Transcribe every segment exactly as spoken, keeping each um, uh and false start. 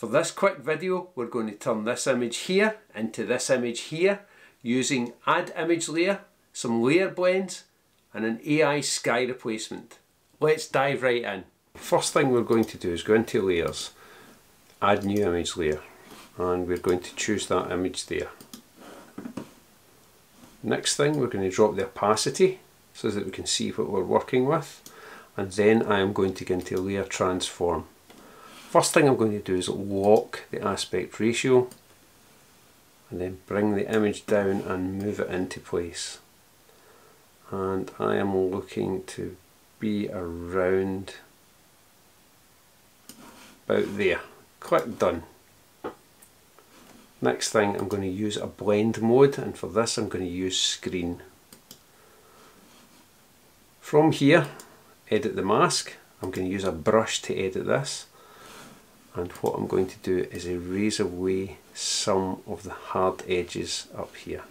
For this quick video, we're going to turn this image here into this image here using Add Image Layer, some layer blends and an A I sky replacement. Let's dive right in. First thing we're going to do is go into Layers, Add New Image Layer, and we're going to choose that image there. Next thing, we're going to drop the opacity so that we can see what we're working with, and then I am going to go into Layer Transform. First thing I'm going to do is lock the aspect ratio and then bring the image down and move it into place. And I am looking to be around about there. Click done. Next thing, I'm going to use a blend mode, and for this I'm going to use screen. From here, edit the mask. I'm going to use a brush to edit this. And what I'm going to do is erase away some of the hard edges up here.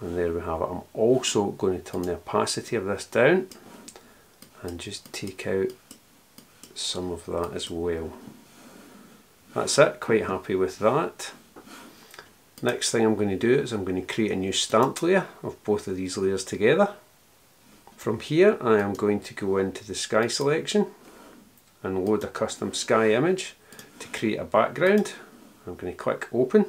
And there we have it. I'm also going to turn the opacity of this down and just take out some of that as well. That's it, quite happy with that. Next thing I'm going to do is I'm going to create a new start layer of both of these layers together. From here I am going to go into the sky selection and load a custom sky image to create a background. I'm going to click open,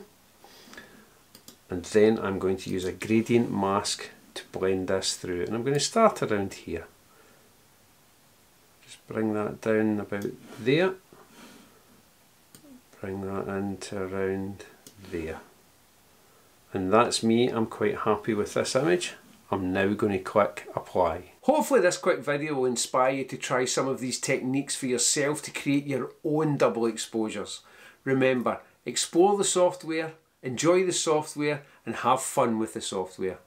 and then I'm going to use a gradient mask to blend this through, and I'm going to start around here. Just bring that down about there, bring that into around there, and that's me. I'm quite happy with this image. I'm now going to click apply. Hopefully this quick video will inspire you to try some of these techniques for yourself to create your own double exposures. Remember, explore the software, enjoy the software and have fun with the software.